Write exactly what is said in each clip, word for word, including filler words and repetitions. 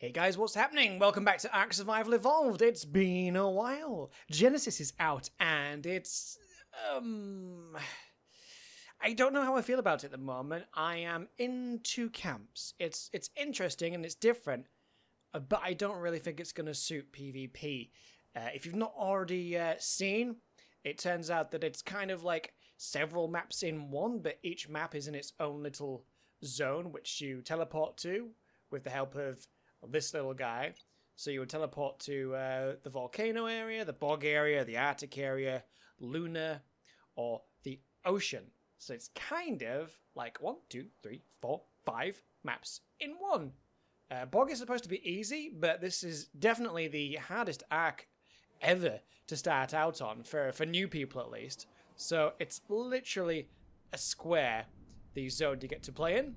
Hey guys, what's happening? Welcome back to Ark Survival Evolved. It's been a while. Genesis is out and it's... Um... I don't know how I feel about it at the moment. I am in two camps. It's it's interesting and it's different, but I don't really think it's going to suit PvP. Uh, if you've not already uh, seen, it turns out that it's kind of like several maps in one, but each map is in its own little zone, which you teleport to with the help of... this little guy. So you would teleport to uh, the volcano area, the bog area, the Arctic area, Luna, or the ocean. So it's kind of like one, two, three, four, five maps in one. Uh, bog is supposed to be easy, but this is definitely the hardest arc ever to start out on, for, for new people at least. So it's literally a square, the zone you get to play in.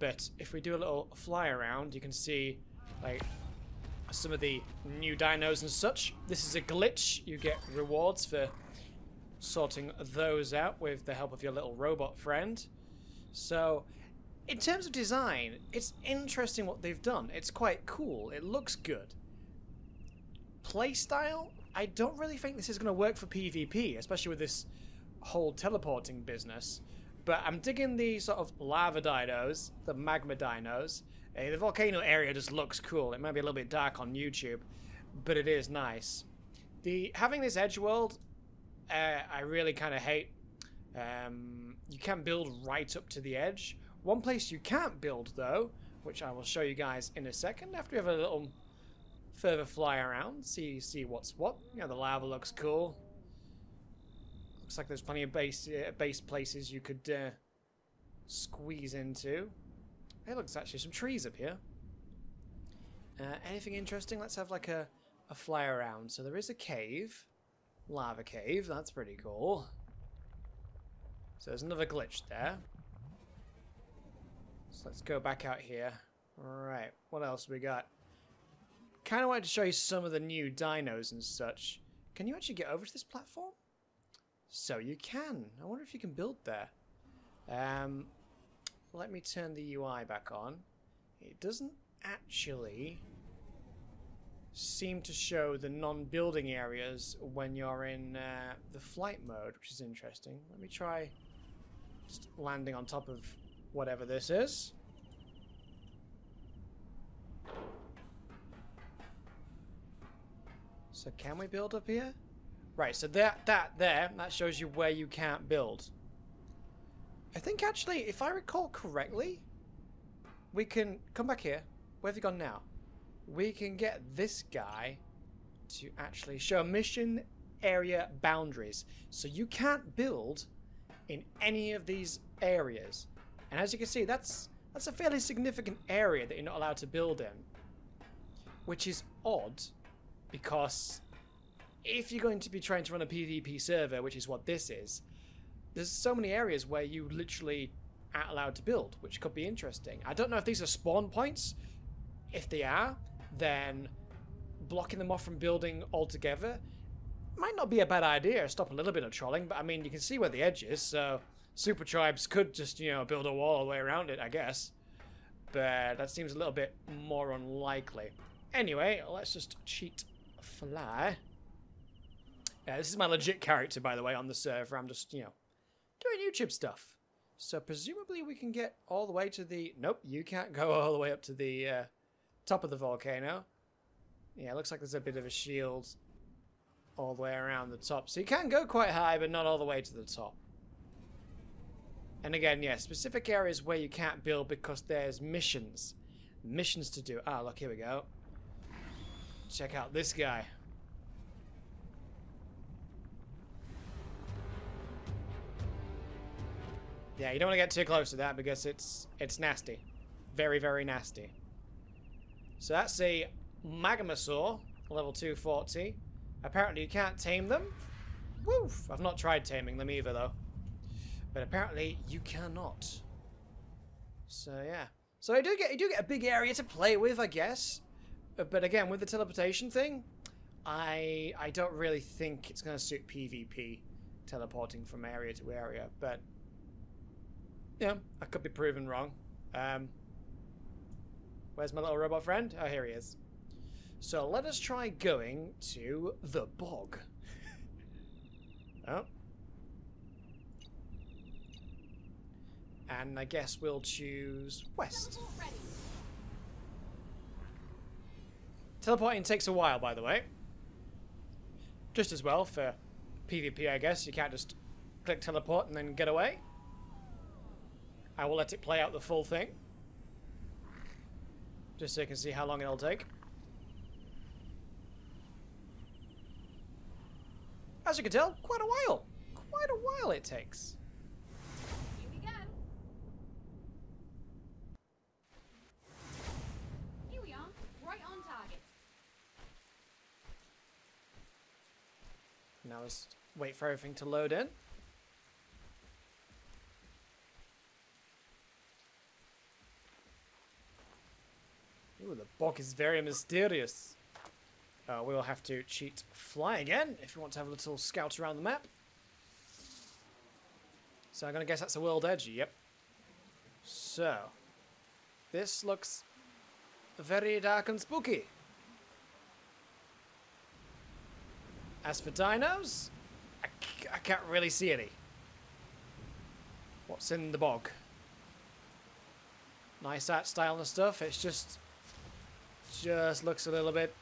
But if we do a little fly around, you can see like some of the new dinos and such. This is a glitch. You get rewards for sorting those out with the help of your little robot friend. So in terms of design, it's interesting what they've done. It's quite cool. It looks good. Playstyle, I don't really think this is going to work for PvP, especially with this whole teleporting business. But I'm digging the sort of lava dinos, the magma dinos. Uh, the volcano area just looks cool. It might be a little bit dark on YouTube, but it is nice. The having this edge world, uh, I really kind of hate. Um, you can build right up to the edge. One place you can't build though, which I will show you guys in a second after we have a little further fly around, see see what's what. You know, the lava looks cool. Looks like there's plenty of base uh, base places you could uh, squeeze into. Hey, looks actually some trees up here. Uh, anything interesting? Let's have like a, a fly around. So there is a cave. Lava cave. That's pretty cool. So there's another glitch there. So let's go back out here. Alright, what else we got? Kind of wanted to show you some of the new dinos and such. Can you actually get over to this platform? So you can. I wonder if you can build there. Um, let me turn the U I back on. It doesn't actually seem to show the non-building areas when you're in uh, the flight mode, which is interesting. Let me try just landing on top of whatever this is. So can we build up here? Right, so that that there, that shows you where you can't build. I think actually, if I recall correctly, we can come back here. Where have you gone now? We can get this guy to actually show mission area boundaries. So you can't build in any of these areas. And as you can see, that's that's a fairly significant area that you're not allowed to build in. Which is odd, because if you're going to be trying to run a PvP server, which is what this is, there's so many areas where you literally aren't allowed to build, which could be interesting. I don't know if these are spawn points. If they are, then blocking them off from building altogether might not be a bad idea. Stop a little bit of trolling, but I mean, you can see where the edge is, so super tribes could just, you know, build a wall all the way around it, I guess. But that seems a little bit more unlikely. Anyway, let's just cheat fly. Yeah, this is my legit character, by the way, on the server. I'm just, you know, doing YouTube stuff. So presumably we can get all the way to the... Nope, you can't go all the way up to the uh, top of the volcano. Yeah, it looks like there's a bit of a shield all the way around the top. So you can go quite high, but not all the way to the top. And again, yeah, specific areas where you can't build because there's missions. Missions to do. Ah, look, here we go. Check out this guy. Yeah, you don't want to get too close to that because it's it's nasty. Very, very nasty. So that's a Magmasaur, level two forty. Apparently you can't tame them. Woof! I've not tried taming them either, though. But apparently you cannot. So, yeah. So you do get, you do get a big area to play with, I guess. But again, with the teleportation thing, I, I don't really think it's going to suit PvP, teleporting from area to area, but... yeah, I could be proven wrong. Um, Where's my little robot friend? Oh, here he is. So let us try going to the bog. Oh. And I guess we'll choose west. Teleporting takes a while, by the way. Just as well for PvP, I guess. You can't just click teleport and then get away. I will let it play out the full thing. Just so you can see how long it'll take. As you can tell, quite a while. Quite a while it takes. Here we go. Here we are, right on target. Now let's wait for everything to load in. Ooh, the bog is very mysterious. Uh, we will have to cheat fly again if you want to have a little scout around the map. So I'm going to guess that's a world edge, yep. So, this looks very dark and spooky. As for dinos, I, c I can't really see any. What's in the bog? Nice art style and stuff, it's just... just looks a little bit...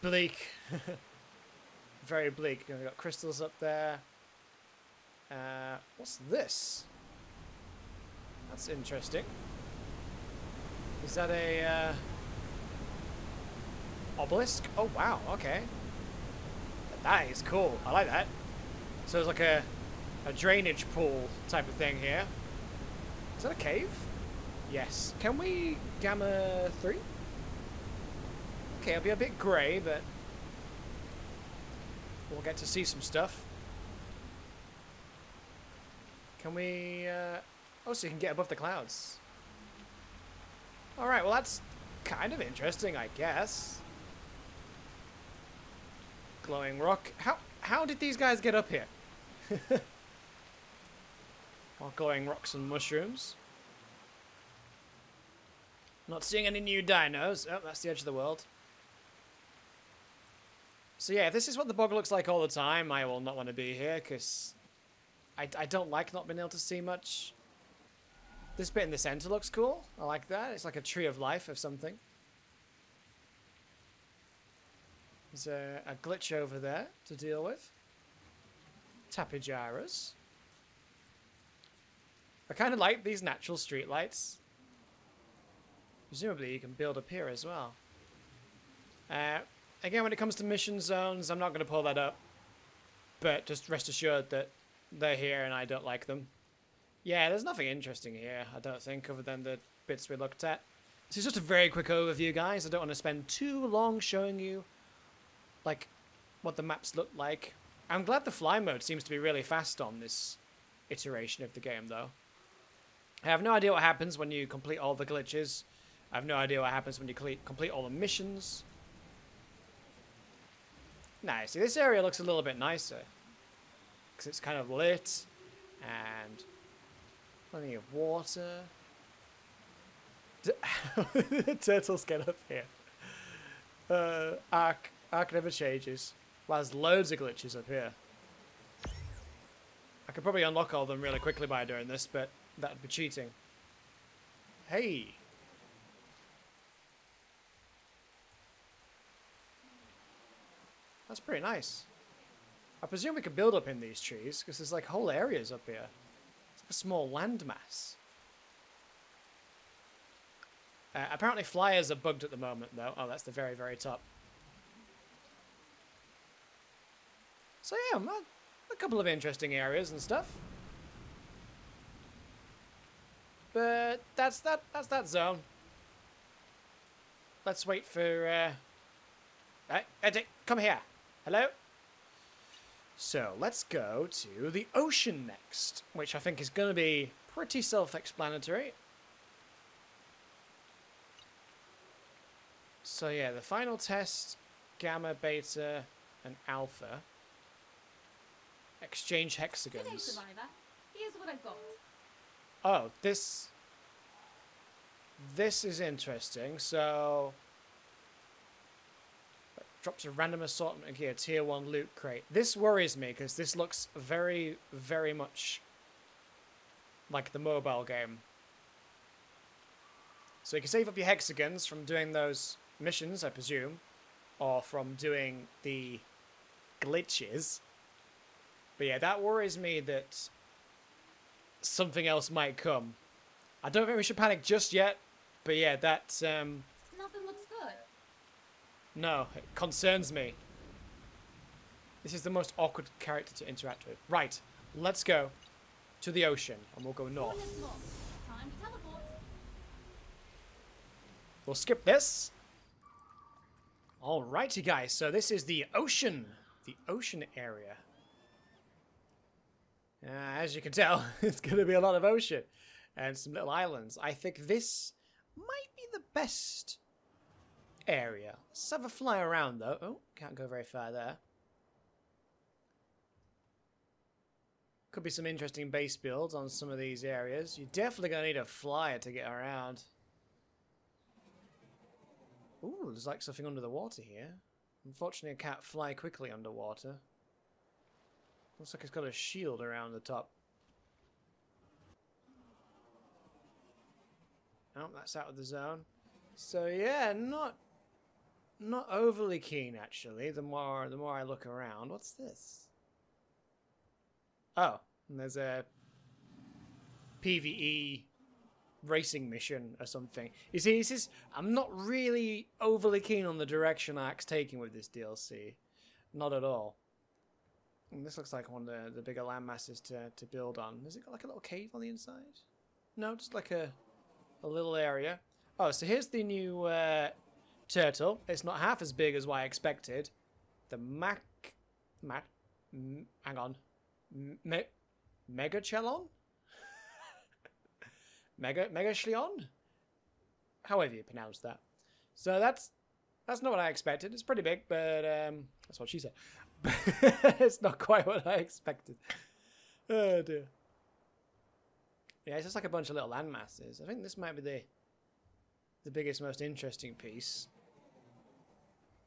bleak. Very bleak. We've got crystals up there. Uh, what's this? That's interesting. Is that a uh, obelisk? Oh wow, okay. That is cool. I like that. So there's like a, a drainage pool type of thing here. Is that a cave? Yes. Can we gamma three? Okay, it'll be a bit grey, but we'll get to see some stuff. Can we... Uh... Oh, so you can get above the clouds. Alright, well that's kind of interesting, I guess. Glowing rock. How, how did these guys get up here? Or glowing rocks and mushrooms. Not seeing any new dinos. Oh, that's the edge of the world. So yeah, if this is what the bog looks like all the time, I will not want to be here, because I, I don't like not being able to see much. This bit in the center looks cool. I like that. It's like a tree of life or something. There's a, a glitch over there to deal with. Tapejaras. I kind of like these natural streetlights. Presumably you can build up here as well. Uh... Again, when it comes to mission zones, I'm not going to pull that up. But just rest assured that they're here and I don't like them. Yeah, there's nothing interesting here, I don't think, other than the bits we looked at. This is just a very quick overview, guys. I don't want to spend too long showing you, like, what the maps look like. I'm glad the fly mode seems to be really fast on this iteration of the game, though. I have no idea what happens when you complete all the glitches. I have no idea what happens when you complete all the missions. Nice. See, this area looks a little bit nicer because it's kind of lit and plenty of water. D the turtles get up here. Uh, Ark, Ark never changes. Well, there's loads of glitches up here. I could probably unlock all of them really quickly by doing this, but that'd be cheating. Hey. That's pretty nice. I presume we could build up in these trees, because there's like whole areas up here. It's like a small landmass. Uh, apparently flyers are bugged at the moment, though. Oh, that's the very, very top. So yeah, a, a couple of interesting areas and stuff. But that's that, that's that zone. Let's wait for... Uh, uh, Eddie, come here. Hello? So let's go to the ocean next, which I think is going to be pretty self-explanatory. So yeah, the final test, gamma, beta, and alpha. Exchange hexagons. Good day, Survivor. Here's what I've got. Oh, this... This is interesting. So drops a random assortment of gear, tier one loot crate. This worries me because this looks very, very much like the mobile game. So you can save up your hexagons from doing those missions, I presume, or from doing the glitches. But yeah, that worries me that something else might come. I don't think we should panic just yet, but yeah, that... Um, Nothing looks good. No, it concerns me. This is the most awkward character to interact with. Right, let's go to the ocean, and we'll go north. Time to teleport. We'll skip this. Alrighty, guys, so this is the ocean. The ocean area. Uh, as you can tell, it's going to be a lot of ocean. And some little islands. I think this might be the best area. Let's have a fly around, though. Oh, can't go very far there. Could be some interesting base builds on some of these areas. You're definitely going to need a flyer to get around. Ooh, there's like something under the water here. Unfortunately, I can't fly quickly underwater. Looks like it's got a shield around the top. Oh, that's out of the zone. So yeah, not not overly keen actually. The more the more I look around, what's this? Oh, and there's a P V E racing mission or something. You see, this is I'm not really overly keen on the direction Ark's taking with this D L C. Not at all. And this looks like one of the, the bigger land masses to to build on. Has it got like a little cave on the inside? No, just like a A little area. Oh, so here's the new uh, turtle. It's not half as big as what I expected. The Mac... Mac... M hang on. Me Megachelon? Mega... Megachelon? However you pronounce that. So that's... That's not what I expected. It's pretty big, but... Um, that's what she said. It's not quite what I expected. Oh, dear. Yeah, it's just like a bunch of little land masses. I think this might be the the biggest, most interesting piece.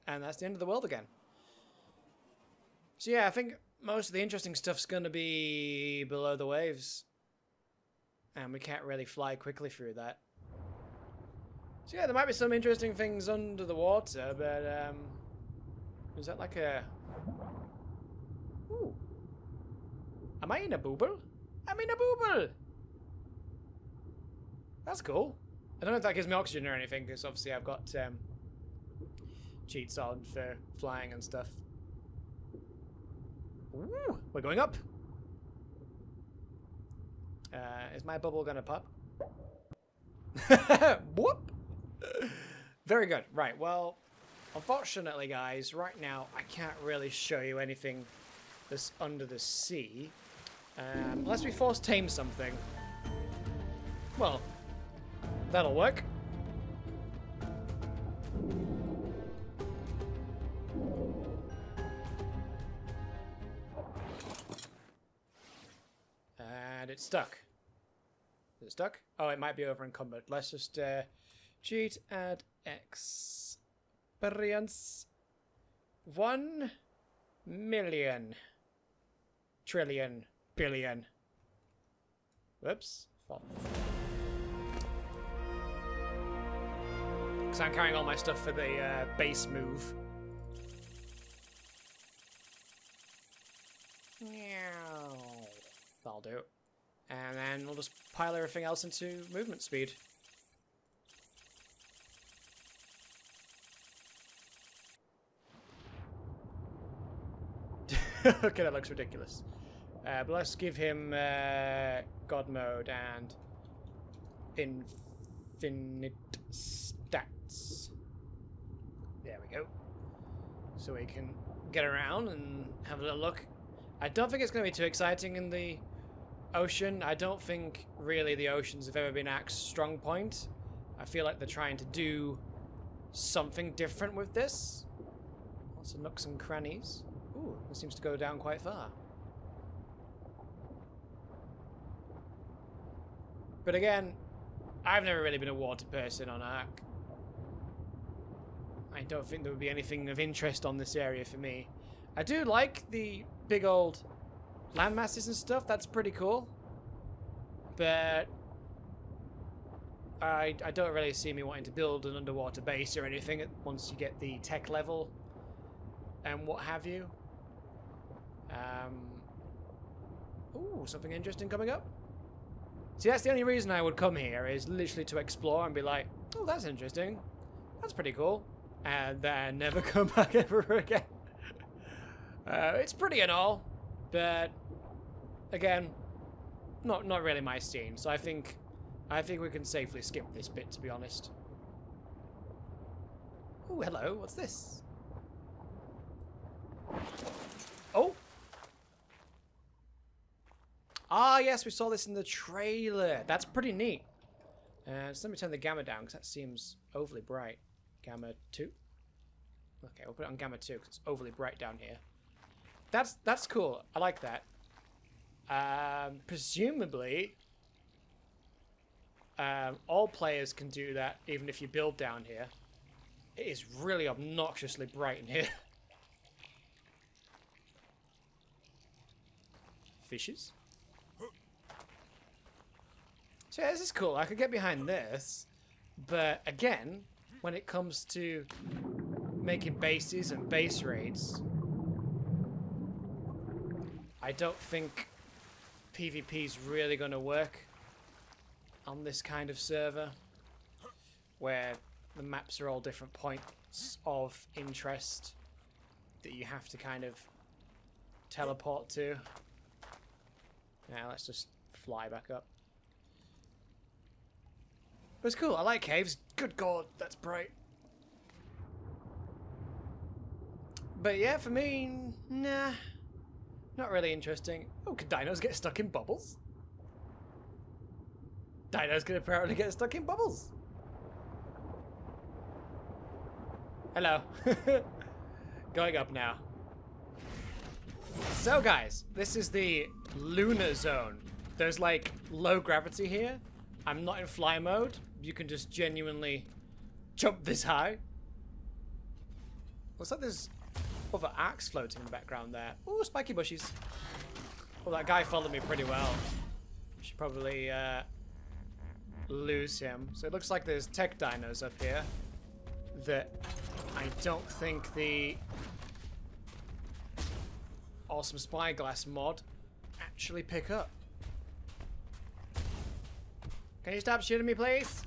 And that's the end of the world again. So yeah, I think most of the interesting stuff's going to be below the waves. And we can't really fly quickly through that. So yeah, there might be some interesting things under the water, but... Um, is that like a... Ooh. Am I in a booble? I'm in a booble! That's cool. I don't know if that gives me oxygen or anything, because obviously I've got um, cheats on for flying and stuff. Ooh, we're going up. Uh, is my bubble gonna pop? Whoop! Very good. Right. Well, unfortunately, guys, right now I can't really show you anything that's under the sea, um, unless we force tame something. Well. That'll work. And it's stuck. Is it stuck? Oh, it might be over encumbered. Let's just uh, cheat and experience one million trillion billion. Whoops. Oh. So I'm carrying all my stuff for the uh, base move. That'll do. And then we'll just pile everything else into movement speed. Okay, that looks ridiculous. Uh, but let's give him uh, God mode and infinite stats. There we go. So we can get around and have a little look. I don't think it's going to be too exciting in the ocean. I don't think really the oceans have ever been Ark's strong point. I feel like they're trying to do something different with this. Lots of nooks and crannies. Ooh, it seems to go down quite far. But again, I've never really been a water person on Ark. I don't think there would be anything of interest on this area for me. I do like the big old landmasses and stuff. That's pretty cool. But I, I don't really see me wanting to build an underwater base or anything once you get the tech level and what have you. Um, ooh, something interesting coming up. See, that's the only reason I would come here, is literally to explore and be like, oh, that's interesting. That's pretty cool. And then never come back ever again. Uh, it's pretty and all, but again, not not really my scene. So I think I think we can safely skip this bit, to be honest. Oh, hello. What's this? Oh. Ah, yes, we saw this in the trailer. That's pretty neat. Uh, so let me turn the gamma down because that seems overly bright. Gamma two. Okay, we'll put it on gamma two because it's overly bright down here. That's that's cool. I like that. Um, presumably, um, all players can do that, even if you build down here. It is really obnoxiously bright in here. Fishes. So yeah, this is cool. I could get behind this, but again, when it comes to making bases and base raids, I don't think PvP is really going to work on this kind of server where the maps are all different points of interest that you have to kind of teleport to. Now let's just fly back up. But it's cool. I like caves. Good God, that's bright. But yeah, for me, nah. Not really interesting. Oh, could dinos get stuck in bubbles? Dinos can apparently get stuck in bubbles. Hello. Going up now. So guys, this is the lunar zone. There's like low gravity here. I'm not in fly mode. You can just genuinely jump this high. Looks like there's other axe floating in the background there. Ooh, spiky bushes. Well, that guy followed me pretty well. Should probably uh, lose him. So it looks like there's tech dinos up here that I don't think the awesome spyglass mod actually pick up. Can you stop shooting me, please?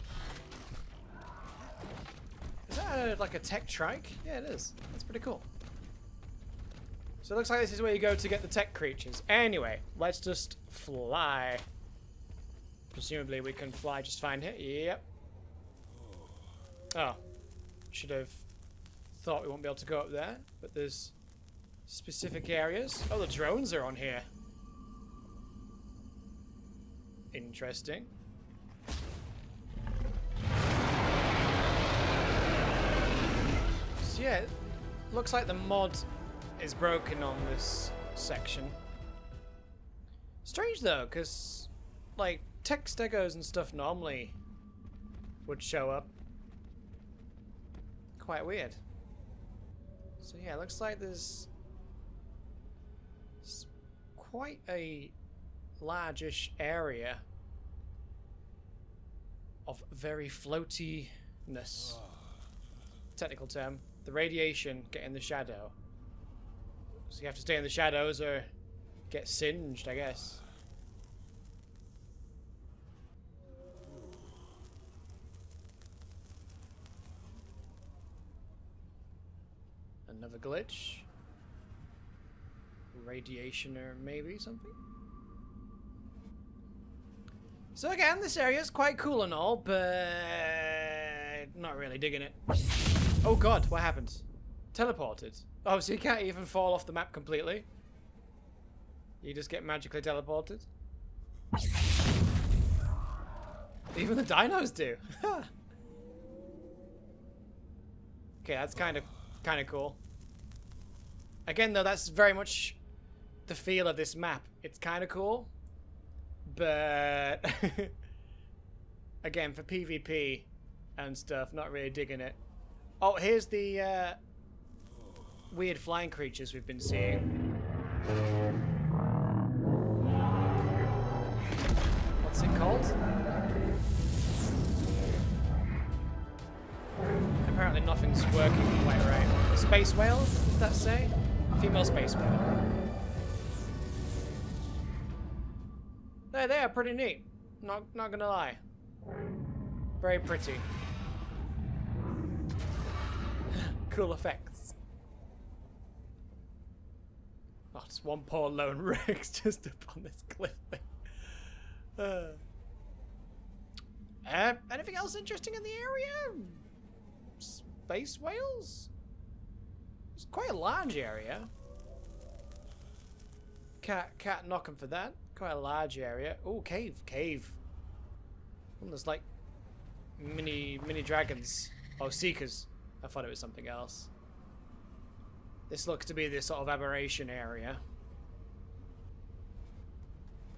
Is that a, like a tech trike? Yeah, it is. That's pretty cool. So it looks like this is where you go to get the tech creatures. Anyway, let's just fly. Presumably we can fly just fine here. Yep. Oh. Should have thought we won't be able to go up there. But there's specific areas. Oh, the drones are on here. Interesting. So yeah, looks like the mod is broken on this section. Strange though, because like tech stegos and stuff normally would show up. Quite weird. So yeah, looks like there's quite a largish area of very floatiness. Technical term, the radiation get in the shadow. So you have to stay in the shadows or get singed, I guess. Another glitch. Radiation or maybe something. So again, this area is quite cool and all, but not really digging it. Oh God, what happened? Teleported. Oh, so you can't even fall off the map completely. You just get magically teleported. Even the dinos do. Okay, that's kind of kind of cool. Again, though, that's very much the feel of this map. It's kind of cool, but again, for PvP and stuff, not really digging it. Oh, here's the uh, weird flying creatures we've been seeing. What's it called? Apparently nothing's working quite right. Space whales, does that say? Female space whale. They're they are pretty neat. Not not gonna lie. Very pretty. Cool effects. Oh, just one poor lone Rex just up on this cliff thing. Uh, uh, anything else interesting in the area? Space whales? It's quite a large area. Cat, cat knocking for that. Quite a large area. Oh, cave, cave. Well, there's like mini, mini dragons. Oh, seekers. I thought it was something else. This looks to be this sort of aberration area.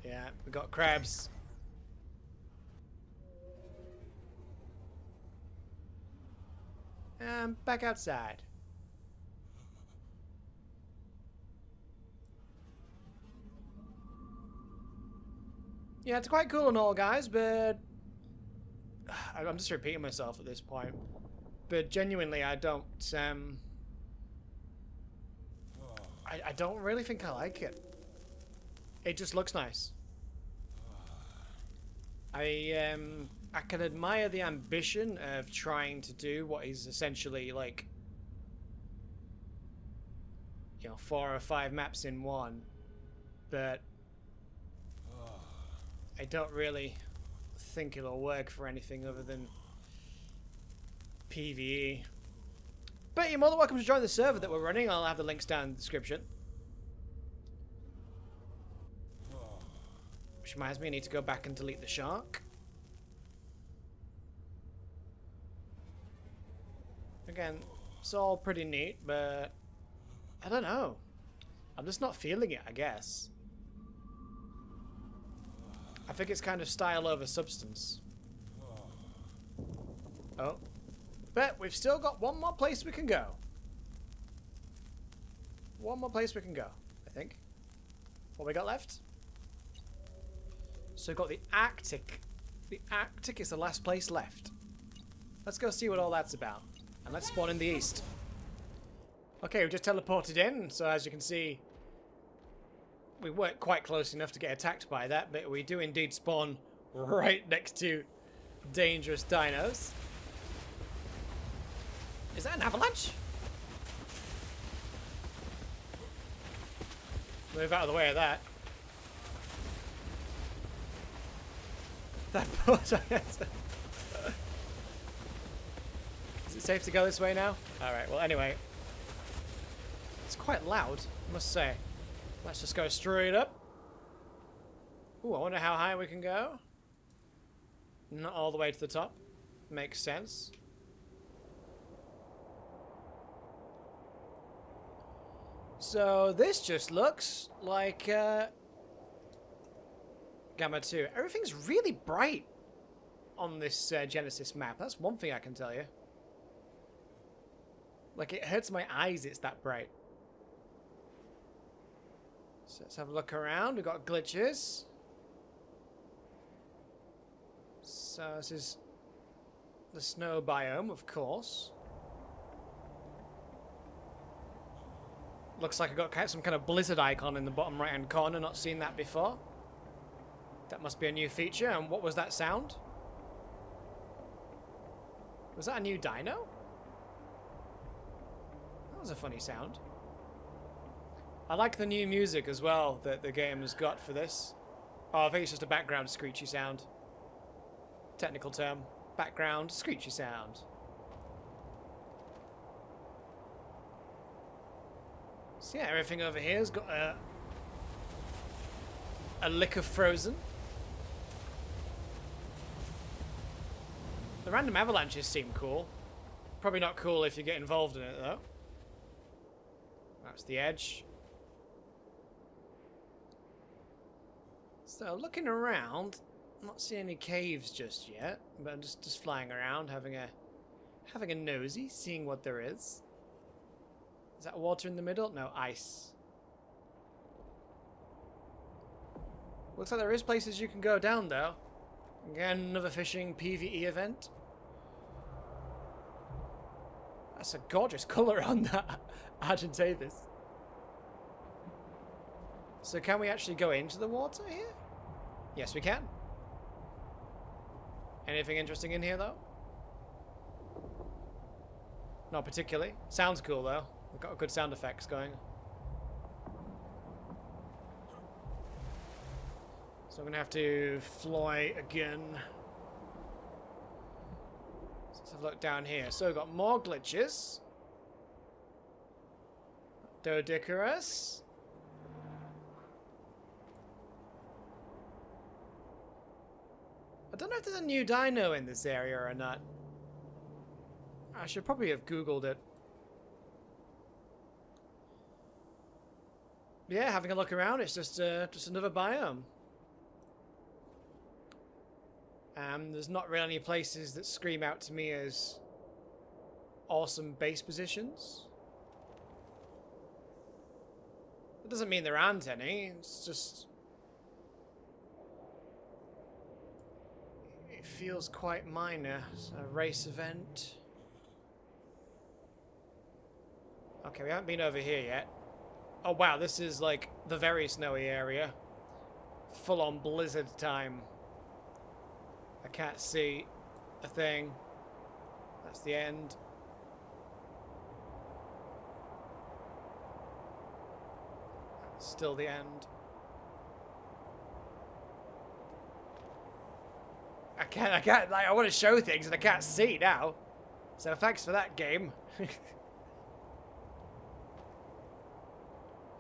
Yeah, we got crabs. And back outside. Yeah, it's quite cool and all, guys, but I'm just repeating myself at this point. But genuinely, I don't. Um, I, I don't really think I like it. It just looks nice. I um I can admire the ambition of trying to do what is essentially like, you know, four or five maps in one, but I don't really think it'll work for anything other than PvE. But you're more than welcome to join the server that we're running. I'll have the links down in the description. Which reminds me, I need to go back and delete the shark. Again, it's all pretty neat, but I don't know. I'm just not feeling it, I guess. I think it's kind of style over substance. Oh. But we've still got one more place we can go. One more place we can go, I think. What we got left? So we've got the Arctic. The Arctic is the last place left. Let's go see what all that's about. And let's spawn in the east. Okay, we just teleported in. So as you can see, we weren't quite close enough to get attacked by that. But we do indeed spawn right next to dangerous dinos. Is that an avalanche? Move out of the way of that. That poor giant. Is it safe to go this way now? Alright, well, anyway. It's quite loud, I must say. Let's just go straight up. Ooh, I wonder how high we can go. Not all the way to the top. Makes sense. So, this just looks like... Uh, Gamma two. Everything's really bright on this uh, Genesis map. That's one thing I can tell you. Like, it hurts my eyes it's that bright. So let's have a look around. We've got glitches. So this is the snow biome, of course. Looks like I've got some kind of blizzard icon in the bottom right-hand corner. Not seen that before. That must be a new feature. And what was that sound? Was that a new dino? That was a funny sound. I like the new music as well that the game has got for this. Oh, I think it's just a background screechy sound. Technical term. Background screechy sound. So yeah, everything over here has got a... A lick of frozen. The random avalanches seem cool. Probably not cool if you get involved in it, though. That's the edge. So, looking around, I'm not seeing any caves just yet, but I'm just, just flying around, having a having a nosy, seeing what there is. Is that water in the middle? No, ice. Looks like there is places you can go down, though. Again, another fishing P V E event. That's a gorgeous colour on that Argentavis. So can we actually go into the water here? Yes, we can. Anything interesting in here, though? Not particularly. Sounds cool, though. We've got good sound effects going. So I'm going to have to fly again. Let's have a look down here. So we've got more glitches. Dodicarus. I don't know if there's a new dino in this area or not. I should probably have Googled it. Yeah, having a look around, it's just uh, just another biome. Um, there's not really any places that scream out to me as awesome base positions. That doesn't mean there aren't any, it's just... it feels quite minor. It's a race event. Okay, we haven't been over here yet. Oh wow, this is like the very snowy area. Full on blizzard time. I can't see a thing. That's the end. That's still the end. I can't, I can't, like, I want to show things and I can't see now. So thanks for that game.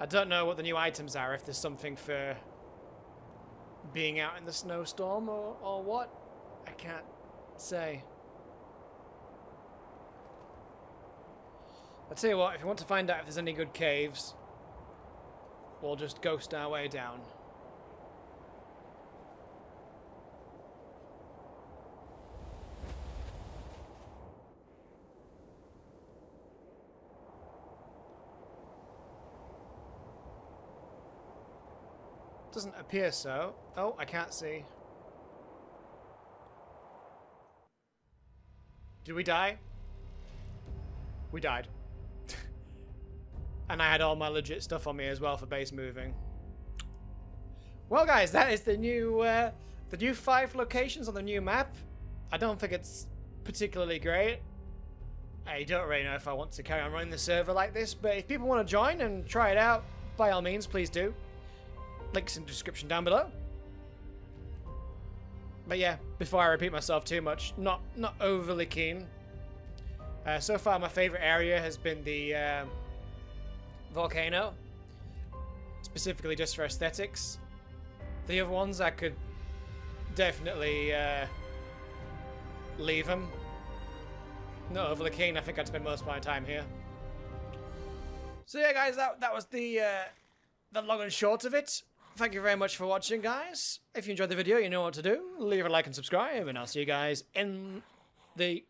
I don't know what the new items are, if there's something for being out in the snowstorm or, or what. I can't say. I'll tell you what, if you want to find out if there's any good caves, we'll just ghost our way down. Doesn't appear so. Oh, I can't see. Did we die? We died. And I had all my legit stuff on me as well for base moving. Well, guys, that is the new uh, the new five locations on the new map. I don't think it's particularly great. I don't really know if I want to carry on running the server like this, but if people want to join and try it out, by all means, please do. Links in the description down below. But yeah, before I repeat myself too much, not not overly keen. Uh, so far, my favorite area has been the uh, volcano, specifically just for aesthetics. The other ones, I could definitely uh, leave them. Not overly keen. I think I'd spend most of my time here. So yeah, guys, that that was the uh, the long and short of it. Thank you very much for watching, guys. If you enjoyed the video, you know what to do. Leave a like and subscribe, and I'll see you guys in the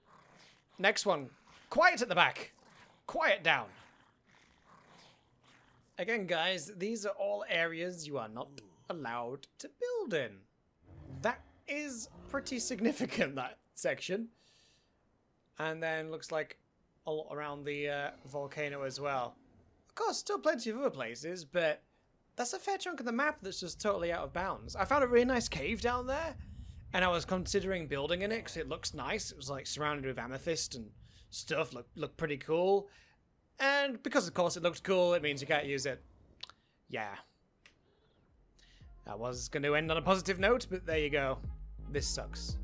next one. Quiet at the back. Quiet down. Again, guys, these are all areas you are not allowed to build in. That is pretty significant, that section. And then looks like all around the uh, volcano as well. Of course, still plenty of other places, but... that's a fair chunk of the map that's just totally out of bounds. I found a really nice cave down there, and I was considering building in it because it looks nice. It was like surrounded with amethyst and stuff, looked, looked pretty cool. And because of course it looks cool, it means you can't use it. Yeah. I was going to end on a positive note, but there you go. This sucks.